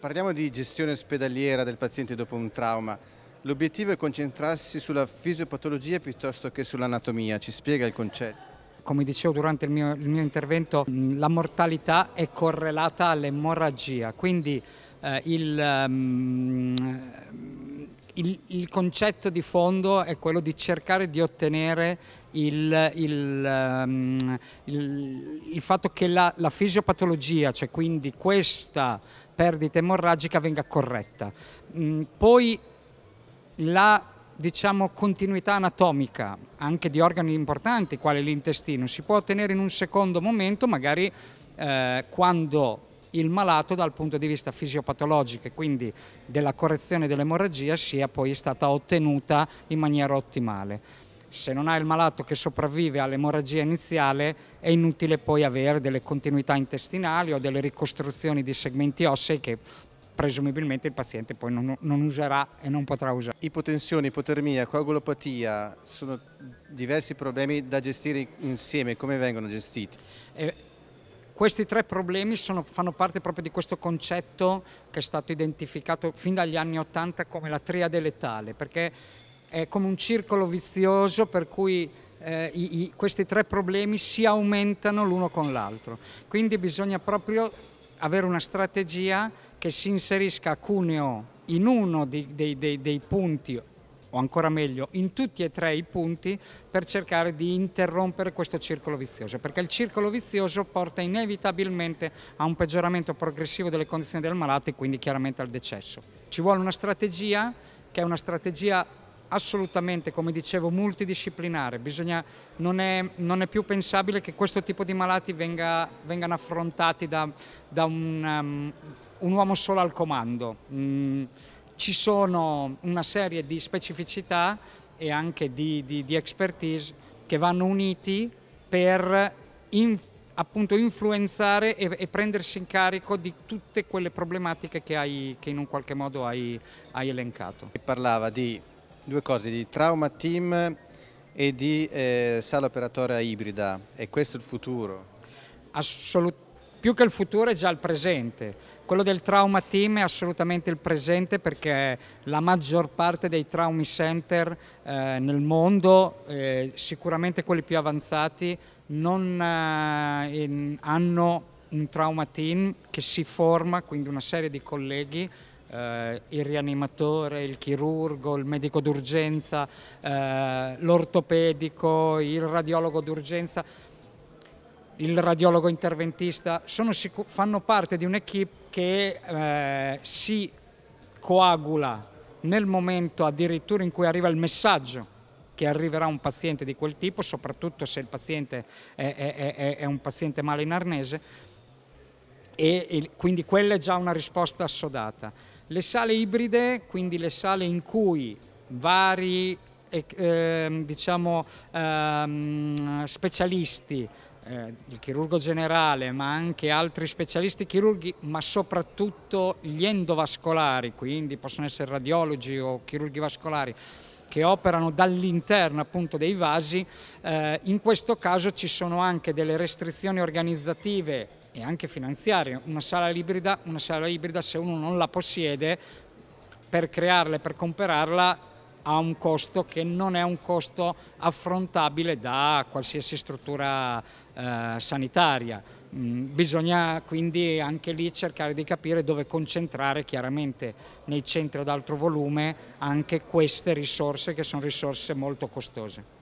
Parliamo di gestione ospedaliera del paziente dopo un trauma. L'obiettivo è concentrarsi sulla fisiopatologia piuttosto che sull'anatomia. Ci spiega il concetto? Come dicevo durante il mio intervento, la mortalità è correlata all'emorragia, quindi il concetto di fondo è quello di cercare di ottenere il fatto che la fisiopatologia, cioè quindi questa perdita emorragica, venga corretta. Poi la continuità anatomica anche di organi importanti quale l'intestino si può ottenere in un secondo momento, magari quando il malato dal punto di vista fisiopatologico e quindi della correzione dell'emorragia sia poi stata ottenuta in maniera ottimale. Se non hai il malato che sopravvive all'emorragia iniziale, è inutile poi avere delle continuità intestinali o delle ricostruzioni di segmenti ossei che presumibilmente il paziente poi non userà e non potrà usare. Ipotensione, ipotermia, coagulopatia sono diversi problemi da gestire insieme. Come vengono gestiti? Questi tre problemi fanno parte proprio di questo concetto che è stato identificato fin dagli anni '80 come la triade letale, perché è come un circolo vizioso per cui questi tre problemi si aumentano l'uno con l'altro. Quindi bisogna proprio avere una strategia che si inserisca a cuneo in uno dei punti, o ancora meglio in tutti e tre i punti, per cercare di interrompere questo circolo vizioso, perché il circolo vizioso porta inevitabilmente a un peggioramento progressivo delle condizioni del malato e quindi chiaramente al decesso. Ci vuole una strategia che è una strategia assolutamente, come dicevo, multidisciplinare. Non è più pensabile che questo tipo di malati vengano affrontati da un uomo solo al comando. Ci sono una serie di specificità e anche di expertise che vanno uniti per appunto influenzare e prendersi in carico di tutte quelle problematiche che in un qualche modo hai elencato. Parlava di due cose, di trauma team e di sala operatoria ibrida. È questo il futuro? Assolutamente. Più che il futuro è già il presente. Quello del trauma team è assolutamente il presente, perché la maggior parte dei traumi center nel mondo, sicuramente quelli più avanzati, hanno un trauma team che si forma, quindi una serie di colleghi, il rianimatore, il chirurgo, il medico d'urgenza, l'ortopedico, il radiologo d'urgenza, il radiologo interventista, fanno parte di un'equipe che si coagula nel momento addirittura in cui arriva il messaggio che arriverà un paziente di quel tipo, soprattutto se il paziente è un paziente male in arnese, e quindi quella è già una risposta assodata. Le sale ibride, quindi le sale in cui vari specialisti, il chirurgo generale ma anche altri specialisti chirurghi, ma soprattutto gli endovascolari, quindi possono essere radiologi o chirurghi vascolari, che operano dall'interno appunto dei vasi, in questo caso ci sono anche delle restrizioni organizzative e anche finanziarie. Una sala ibrida, se uno non la possiede, per crearla e per comprarla ha un costo che non è un costo affrontabile da qualsiasi struttura sanitaria. Bisogna quindi anche lì cercare di capire dove concentrare, chiaramente nei centri ad alto volume, anche queste risorse che sono risorse molto costose.